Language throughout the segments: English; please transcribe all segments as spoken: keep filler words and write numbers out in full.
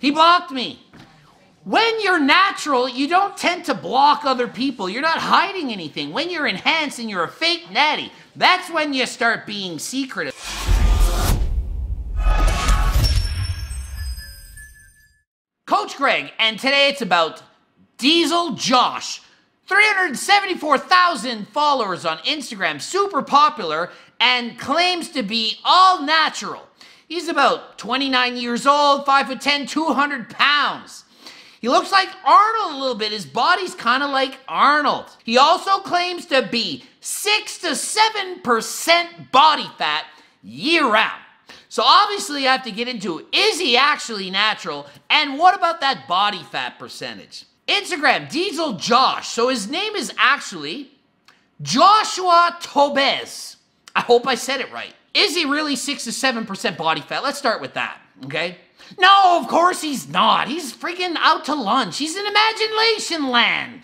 He blocked me. When you're natural, you don't tend to block other people. You're not hiding anything. When you're enhanced and you're a fake natty, that's when you start being secretive. Coach Greg, and today it's about Diesel Josh. three hundred seventy-four thousand followers on Instagram, super popular, and claims to be all natural. He's about twenty-nine years old, five foot ten, two hundred pounds. He looks like Arnold a little bit. His body's kind of like Arnold. He also claims to be six to seven percent body fat year-round. So obviously I have to get into, is he actually natural? And what about that body fat percentage? Instagram, Diesel Josh. So his name is actually Joshua Tobez. I hope I said it right. Is he really six to seven percent body fat? Let's start with that, okay? No, of course he's not. He's freaking out to lunch. He's in imagination land.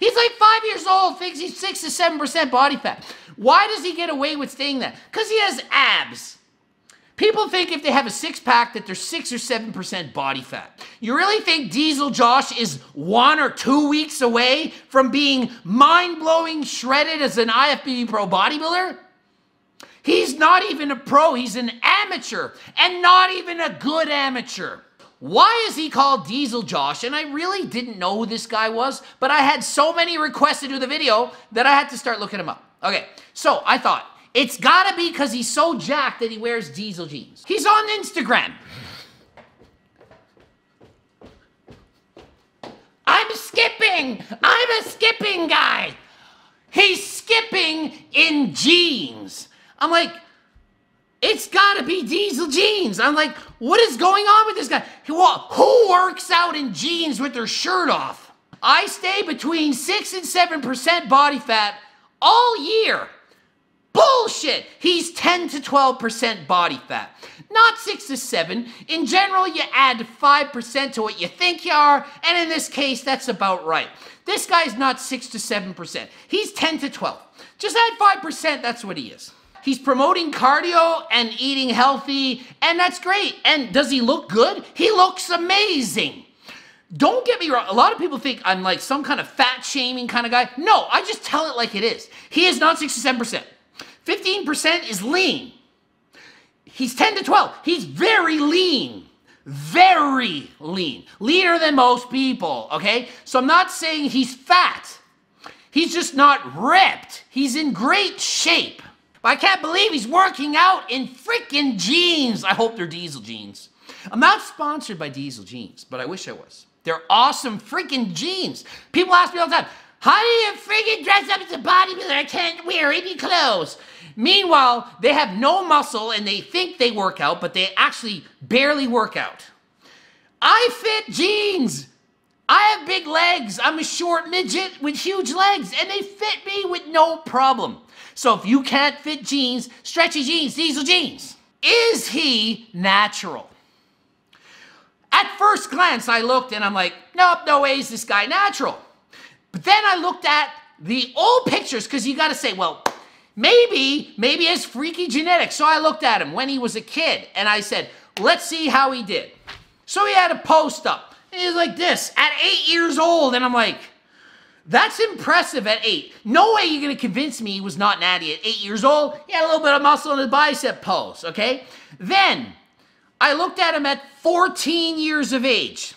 He's like five years old, thinks he's six to seven percent body fat. Why does he get away with saying that? Because he has abs. People think if they have a six pack that they're six or seven percent body fat. You really think Diesel Josh is one or two weeks away from being mind-blowing shredded as an I F B B pro bodybuilder? He's not even a pro, he's an amateur, and not even a good amateur. Why is he called Diesel Josh? And I really didn't know who this guy was, but I had so many requests to do the video that I had to start looking him up. Okay, so I thought, it's gotta be because he's so jacked that he wears diesel jeans. He's on Instagram. I'm skipping, I'm a skipping guy. He's skipping in jeans. I'm like, it's gotta be diesel jeans. I'm like, what is going on with this guy? Who works out in jeans with their shirt off? I stay between six and seven percent body fat all year. Bullshit. He's ten to twelve percent body fat, not six to seven. In general, you add five percent to what you think you are. And in this case, that's about right. This guy's not six to seven percent. He's ten to twelve. Just add five percent. That's what he is. He's promoting cardio and eating healthy, and that's great. And does he look good? He looks amazing. Don't get me wrong. A lot of people think I'm like some kind of fat shaming kind of guy. No, I just tell it like it is. He is not six to seven percent. fifteen percent is lean. He's ten to twelve. He's very lean. Very lean. Leaner than most people, okay? So I'm not saying he's fat. He's just not ripped. He's in great shape. I can't believe he's working out in freaking jeans. I hope they're diesel jeans. I'm not sponsored by Diesel Jeans, but I wish I was. They're awesome freaking jeans. People ask me all the time, how do you freaking dress up as a bodybuilder? I can't wear any clothes. Meanwhile, they have no muscle and they think they work out, but they actually barely work out. I fit jeans. I have big legs. I'm a short midget with huge legs, and they fit me with no problem. So if you can't fit jeans, stretchy jeans, diesel jeans. Is he natural? At first glance, I looked and I'm like, nope, no way is this guy natural. But then I looked at the old pictures, because you got to say, well, maybe, maybe he has freaky genetics. So I looked at him when he was a kid and I said, let's see how he did. So he had a post up. And he was like this at eight years old. And I'm like, that's impressive at eight. No way you're going to convince me he was not natty at eight years old. He had a little bit of muscle in his bicep pose, okay? Then, I looked at him at fourteen years of age.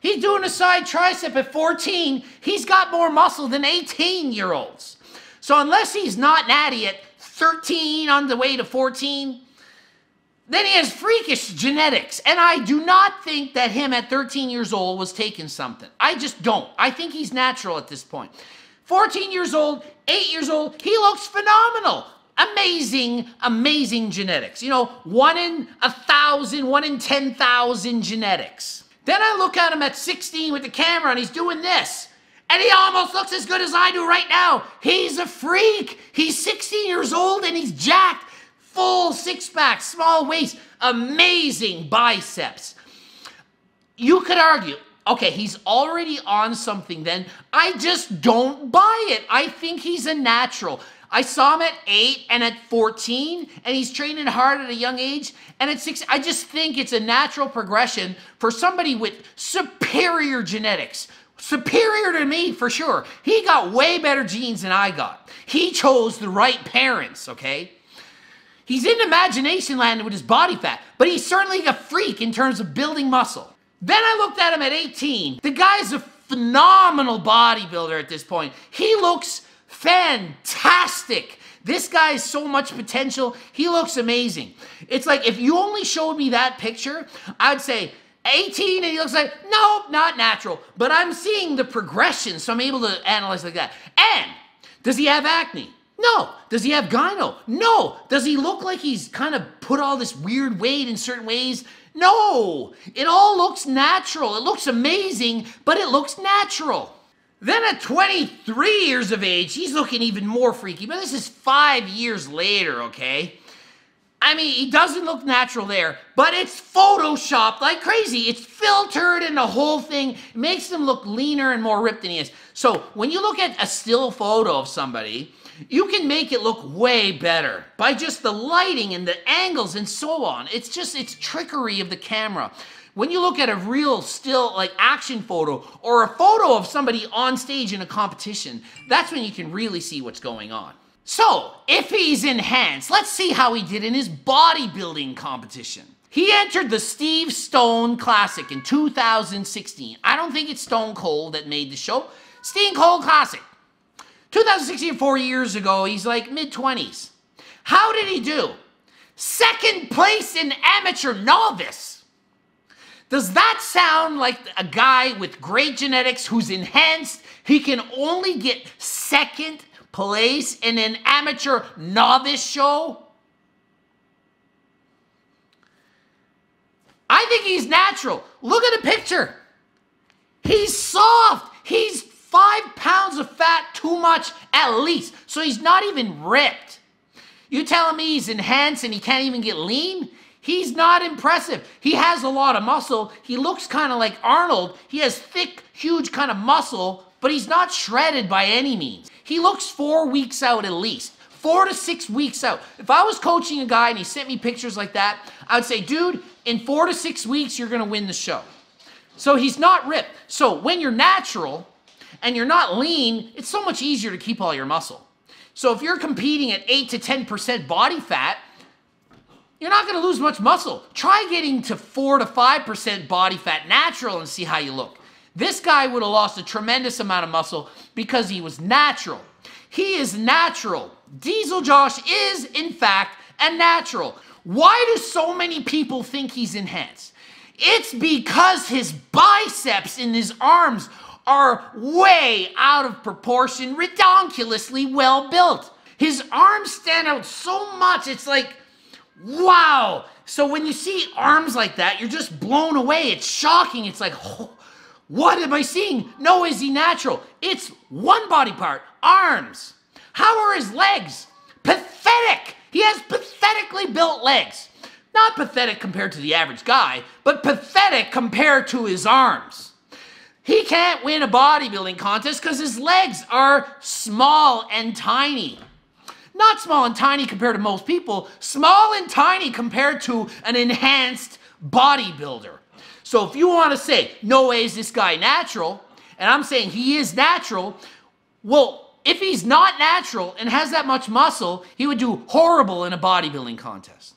He's doing a side tricep at fourteen. He's got more muscle than eighteen-year-olds. So unless he's not natty at thirteen on the way to fourteen, then he has freakish genetics. And I do not think that him at thirteen years old was taking something. I just don't. I think he's natural at this point. fourteen years old, eight years old, he looks phenomenal. Amazing, amazing genetics. You know, one in a thousand, one in ten thousand genetics. Then I look at him at sixteen with the camera and he's doing this. And he almost looks as good as I do right now. He's a freak. He's sixteen years old and he's jacked. Full six-pack, small waist, amazing biceps. You could argue, okay, he's already on something then. I just don't buy it. I think he's a natural. I saw him at eight and at fourteen, and he's training hard at a young age. And at six, I just think it's a natural progression for somebody with superior genetics. Superior to me, for sure. He got way better genes than I got. He chose the right parents, okay? He's in imagination land with his body fat, but he's certainly a freak in terms of building muscle. Then I looked at him at eighteen. The guy's a phenomenal bodybuilder at this point. He looks fantastic. This guy has so much potential. He looks amazing. It's like if you only showed me that picture, I'd say eighteen and he looks like, nope, not natural. But I'm seeing the progression, so I'm able to analyze like that. And does he have acne? No. Does he have gyno? No. Does he look like he's kind of put all this weird weight in certain ways? No. It all looks natural. It looks amazing, but it looks natural. Then at twenty-three years of age, he's looking even more freaky, but this is five years later, okay? I mean, he doesn't look natural there, but it's photoshopped like crazy. It's filtered and the whole thing. It makes him look leaner and more ripped than he is. So when you look at a still photo of somebody, you can make it look way better by just the lighting and the angles and so on. It's just, it's trickery of the camera. When you look at a real still like action photo or a photo of somebody on stage in a competition, that's when you can really see what's going on. So if he's enhanced, let's see how he did in his bodybuilding competition. He entered the Steve Stone Classic in two thousand sixteen. I don't think it's Stone Cold that made the show. Stone Cold Classic. two thousand sixteen, four years ago, he's like mid twenties. How did he do? Second place in amateur novice. Does that sound like a guy with great genetics who's enhanced? He can only get second place in an amateur novice show? I think he's natural. Look at the picture. He's soft. He's five pounds of fat too much at least. So he's not even ripped. You telling me he's enhanced and he can't even get lean? He's not impressive. He has a lot of muscle. He looks kind of like Arnold. He has thick, huge kind of muscle, but he's not shredded by any means. He looks four weeks out at least. Four to six weeks out. If I was coaching a guy and he sent me pictures like that, I would say, dude, in four to six weeks, you're going to win the show. So he's not ripped. So when you're natural and you're not lean, it's so much easier to keep all your muscle. So if you're competing at eight to ten percent body fat, you're not going to lose much muscle. Try getting to four to five percent body fat natural and see how you look. This guy would have lost a tremendous amount of muscle because he was natural. He is natural. Diesel Josh is, in fact, a natural. Why do so many people think he's enhanced? It's because his biceps and his arms are way out of proportion, redonkulously well built. His arms stand out so much, it's like, wow. So when you see arms like that, you're just blown away. It's shocking. It's like, oh, what am I seeing? No, is he natural? It's one body part, arms. How are his legs? Pathetic. He has pathetically built legs. Not pathetic compared to the average guy, but pathetic compared to his arms. He can't win a bodybuilding contest because his legs are small and tiny. Not small and tiny compared to most people, small and tiny compared to an enhanced bodybuilder. So if you want to say, no way is this guy natural, and I'm saying he is natural, well, if he's not natural and has that much muscle, he would do horrible in a bodybuilding contest.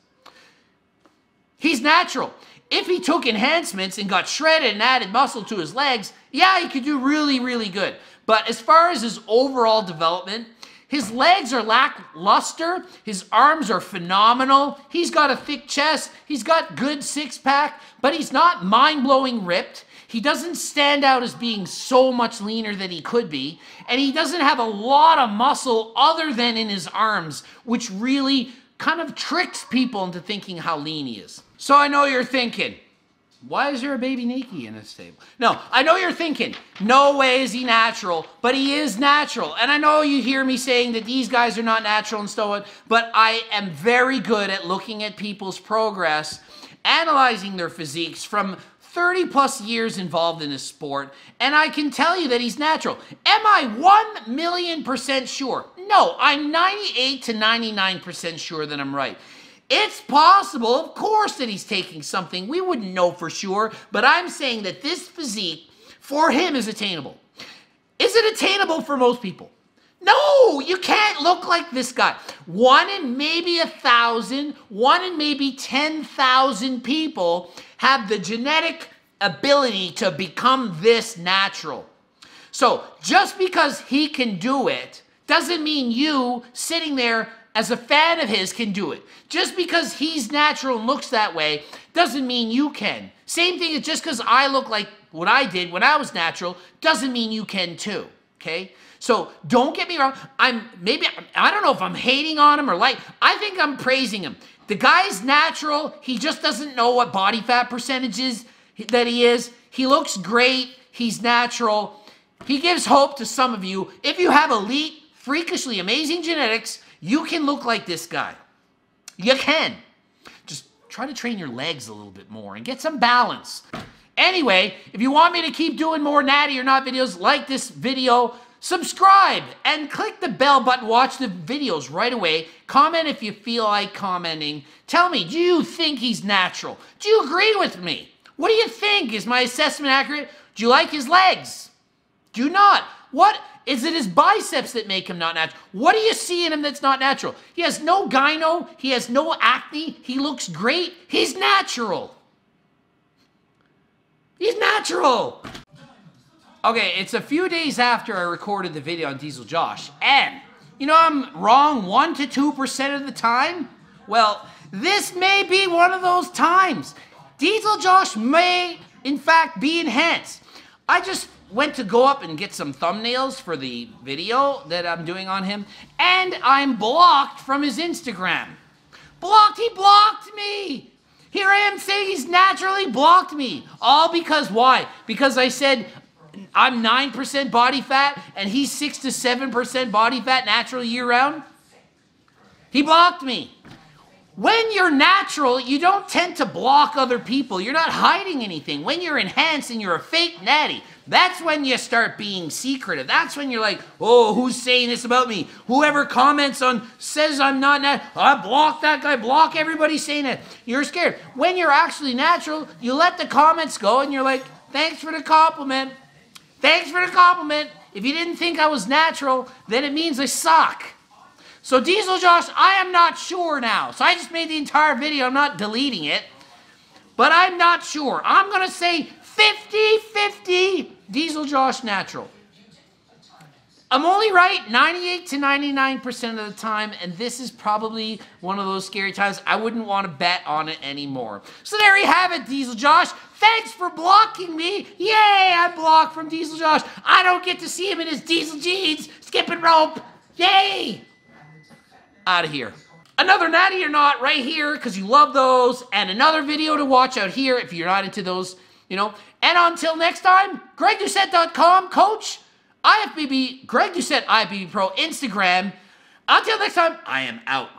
He's natural. If he took enhancements and got shredded and added muscle to his legs, yeah, he could do really, really good. But as far as his overall development, his legs are lackluster. His arms are phenomenal. He's got a thick chest. He's got good six-pack, but he's not mind-blowing ripped. He doesn't stand out as being so much leaner than he could be, and he doesn't have a lot of muscle other than in his arms, which really kind of tricks people into thinking how lean he is. So I know you're thinking, why is there a baby Nikki in this table? No, I know you're thinking, no way is he natural, but he is natural. And I know you hear me saying that these guys are not natural and so on, but I am very good at looking at people's progress, analyzing their physiques from thirty plus years involved in this sport, and I can tell you that he's natural. Am I one million percent sure? No, I'm ninety-eight to ninety-nine percent sure that I'm right. It's possible, of course, that he's taking something. We wouldn't know for sure, but I'm saying that this physique for him is attainable. Is it attainable for most people? No, you can't look like this guy. One in maybe a thousand, one in maybe ten thousand people have the genetic ability to become this natural. So just because he can do it doesn't mean you sitting there as a fan of his can do it. Just because he's natural and looks that way doesn't mean you can. Same thing as just because I look like what I did when I was natural doesn't mean you can too, okay? So don't get me wrong, I'm maybe, I don't know if I'm hating on him or like, I think I'm praising him. The guy's natural, he just doesn't know what body fat percentage is that he is. He looks great, he's natural. He gives hope to some of you. If you have elite, freakishly amazing genetics, you can look like this guy. You can. Just try to train your legs a little bit more and get some balance. Anyway, if you want me to keep doing more Natty or Not videos, like this video, subscribe and click the bell button. Watch the videos right away. Comment if you feel like commenting. Tell me, do you think he's natural? Do you agree with me? What do you think? Is my assessment accurate? Do you like his legs? Do you not? What? Is it his biceps that make him not natural? What do you see in him that's not natural? He has no gyno. He has no acne. He looks great. He's natural. He's natural. Okay, it's a few days after I recorded the video on Diesel Josh, and you know I'm wrong one to two percent of the time? Well, this may be one of those times. Diesel Josh may, in fact, be enhanced. I just went to go up and get some thumbnails for the video that I'm doing on him, and I'm blocked from his Instagram. Blocked? He blocked me! Here I am saying he's naturally blocked me. All because, why? Because I said, I'm nine percent body fat, and he's six to seven percent body fat natural year-round. He blocked me. When you're natural, you don't tend to block other people. You're not hiding anything. When you're enhanced and you're a fake natty, that's when you start being secretive. That's when you're like, oh, who's saying this about me? Whoever comments on, says I'm not nat, I block that guy, block everybody saying that. You're scared. When you're actually natural, you let the comments go, and you're like, thanks for the compliment. Thanks for the compliment. If you didn't think I was natural, then it means I suck. So Diesel Josh, I am not sure now. So I just made the entire video. I'm not deleting it. But I'm not sure. I'm going to say fifty fifty Diesel Josh natural. I'm only right ninety-eight to ninety-nine percent of the time, and this is probably one of those scary times. I wouldn't want to bet on it anymore. So there you have it, Diesel Josh. Thanks for blocking me. Yay, I'm blocked from Diesel Josh. I don't get to see him in his diesel jeans, skipping rope. Yay. Out of here. Another Natty or Not right here, because you love those, and another video to watch out here if you're not into those, you know. And until next time, Greg Doucette dot com, coach. I F B B, Greg Doucette, I F B B Pro, Instagram. Until next time, I am out.